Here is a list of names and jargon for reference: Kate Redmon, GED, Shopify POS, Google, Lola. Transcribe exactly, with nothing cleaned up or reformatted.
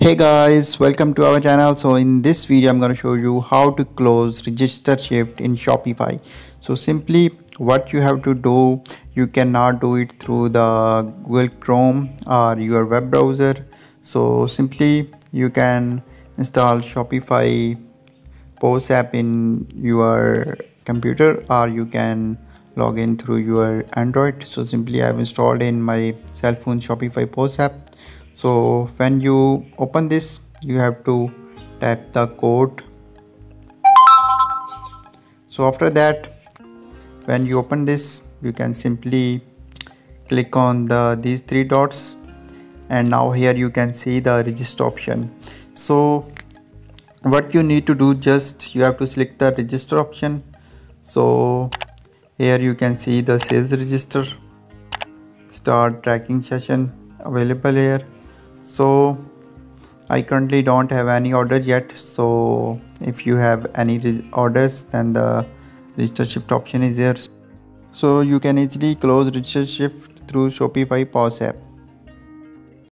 Hey guys, welcome to our channel. So in this video I'm going to show you how to close register shift in Shopify. So simply what you have to do, you cannot do it through the Google Chrome or your web browser. So simply you can install Shopify P O S app in your computer, or you can log in through your Android. So simply I've installed in my cell phone Shopify P O S app. So when you open this, you have to type the code. So after that, when you open this, you can simply click on the these three dots, and now here you can see the register option. So what you need to do, just you have to select the register option. So here you can see the sales register, start tracking session available here. So I currently don't have any orders yet, so if you have any orders, then the register shift option is here. So you can easily close register shift through Shopify P O S app.